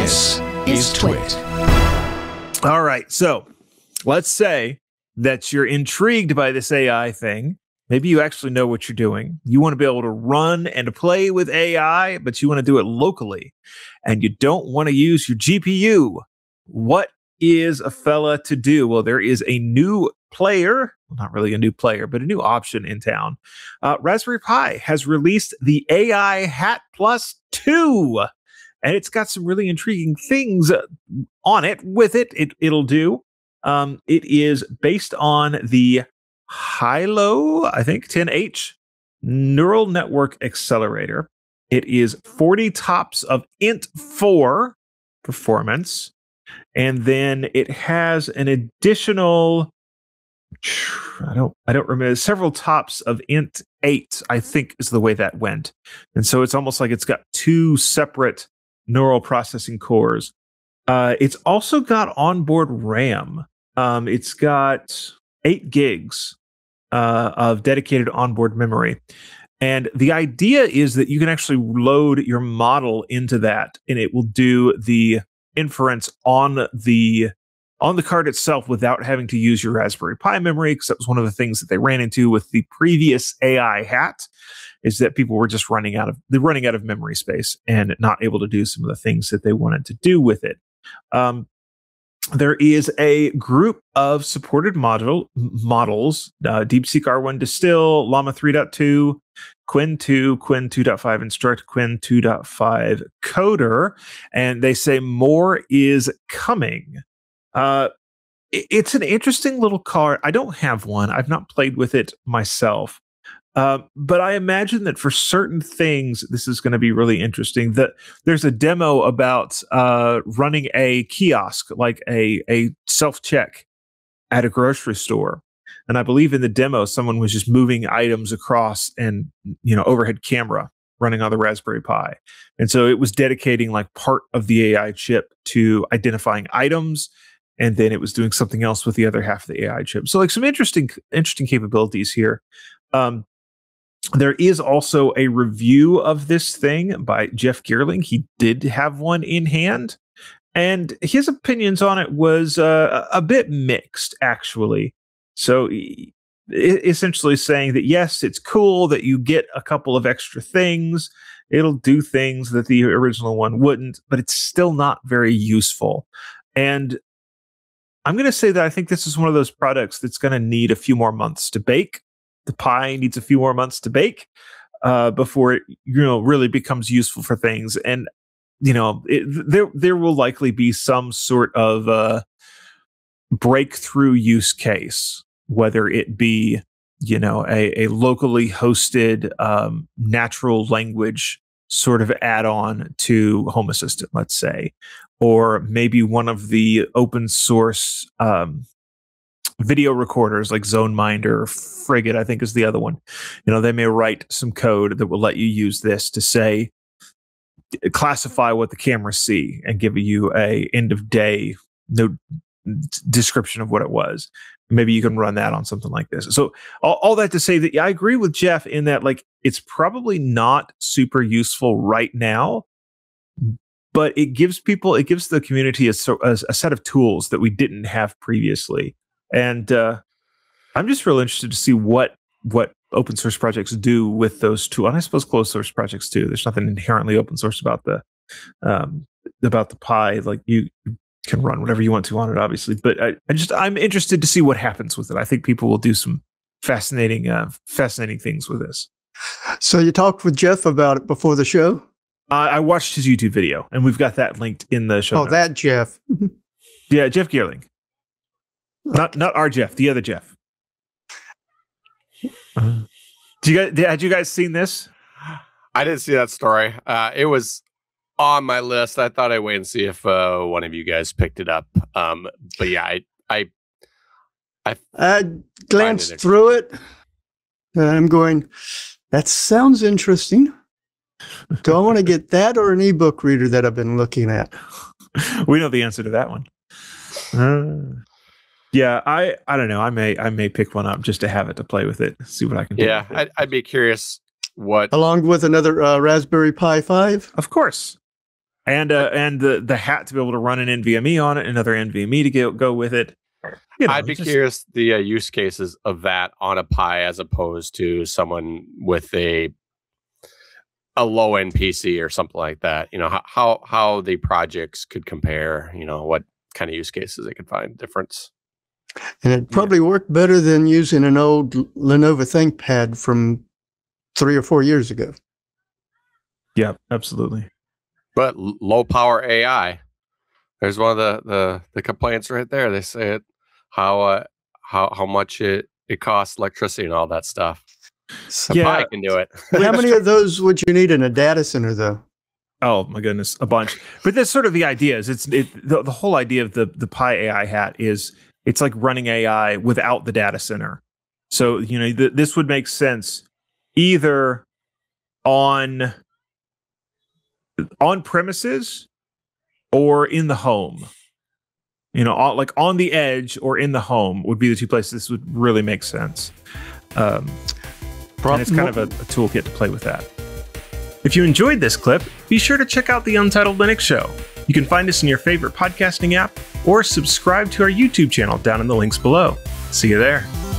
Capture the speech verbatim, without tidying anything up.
This is Twit. All right, so let's say that you're intrigued by this A I thing. Maybe you actually know what you're doing. You want to be able to run and to play with A I, but you want to do it locally, and you don't want to use your G P U. What is a fella to do? Well, there is a new player, well, not really a new player, but a new option in town. Uh, Raspberry Pi has released the A I Hat Plus two, and it's got some really intriguing things on it with it. it it'll do. Um, it is based on the Hailo, I think, ten H neural network accelerator. It is forty tops of I N T four performance. And then it has an additional, I don't, I don't remember, several tops of I N T eight, I think is the way that went. And so it's almost like it's got two separate neural processing cores. Uh, it's also got onboard RAM. Um, it's got eight gigs uh, of dedicated onboard memory. And the idea is that you can actually load your model into that, and it will do the inference on the on the card itself without having to use your Raspberry Pi memory, because that was one of the things that they ran into with the previous A I Hat, is that people were just running out of they're running out of memory space and not able to do some of the things that they wanted to do with it. Um, There is a group of supported model models, uh, DeepSeek R one Distill, Llama three point two, Qwen two, Qwen two point five Instruct, Qwen two point five Coder, and they say more is coming. Uh, it's an interesting little card. I don't have one. I've not played with it myself. Uh, but I imagine that for certain things, this is going to be really interesting. That there's a demo about uh, running a kiosk, like a, a self-check at a grocery store. And I believe in the demo, someone was just moving items across and, you know, overhead camera running on the Raspberry Pi. And so it was dedicating like part of the A I chip to identifying items, and then it was doing something else with the other half of the A I chip. So like some interesting, interesting capabilities here. Um, There is also a review of this thing by Jeff Geerling. He did have one in hand, and his opinions on it was uh, a bit mixed, actually. So essentially saying that, yes, it's cool that you get a couple of extra things. It'll do things that the original one wouldn't, but it's still not very useful. And I'm going to say that I think this is one of those products that's going to need a few more months to bake. The pie needs a few more months to bake uh, before it, you know, really becomes useful for things. And, you know, it, there there will likely be some sort of uh, breakthrough use case, whether it be, you know, a, a locally hosted um, natural language sort of add-on to Home Assistant, let's say, or maybe one of the open source um video recorders like ZoneMinder, Frigate, I think is the other one. You know, they may write some code that will let you use this to say, classify what the cameras see and give you a end of day no description of what it was. Maybe you can run that on something like this. So all, all that to say that I agree with Jeff in that, like, it's probably not super useful right now, but it gives people, it gives the community a, a, a set of tools that we didn't have previously. And uh, I'm just real interested to see what what open source projects do with those tools, and I suppose closed source projects too. There's nothing inherently open source about the um, about the Pi. Like, you can run whatever you want to on it, obviously. But I, I just I'm interested to see what happens with it. I think people will do some fascinating uh, fascinating things with this. So you talked with Jeff about it before the show. Uh, I watched his YouTube video, and we've got that linked in the show. Oh, notes. That Jeff. Yeah, Jeff Geerling. Not not our Jeff, the other Jeff. Uh, do you guys had you guys seen this? I didn't see that story. Uh, it was on my list. I thought I'd wait and see if uh, one of you guys picked it up. Um, but yeah, I I I, I glanced it through it. And I'm going, that sounds interesting. Do I want to get that or an ebook reader that I've been looking at? We know the answer to that one. Uh, Yeah, I I don't know. I may I may pick one up just to have it to play with it. See what I can do. Yeah, I'd, I'd be curious what, along with another uh, Raspberry Pi five. Of course. And uh, and the the hat to be able to run an N V M E on it, another N V M E to go go with it. You know, I'd be just curious the uh, use cases of that on a Pi as opposed to someone with a a low end P C or something like that. You know, how how how the projects could compare. You know, what kind of use cases they could find difference. And it probably yeah. worked better than using an old Lenovo ThinkPad from three or four years ago. Yeah, absolutely. But low power A I. There's one of the the, the complaints right there. They say it, how uh, how how much it it costs electricity and all that stuff. So yeah, Pi can do it. How many of those would you need in a data center though? Oh my goodness, a bunch. But that's sort of the idea. Is it's it, the the whole idea of the the Pi A I hat is it's like running A I without the data center. So you know th this would make sense either on on premises or in the home, you know, all, like on the edge or in the home would be the two places this would really make sense. Um, and it's kind of a, a toolkit to play with that. If you enjoyed this clip, be sure to check out the Untitled Linux Show. You can find us in your favorite podcasting app or subscribe to our YouTube channel down in the links below. See you there.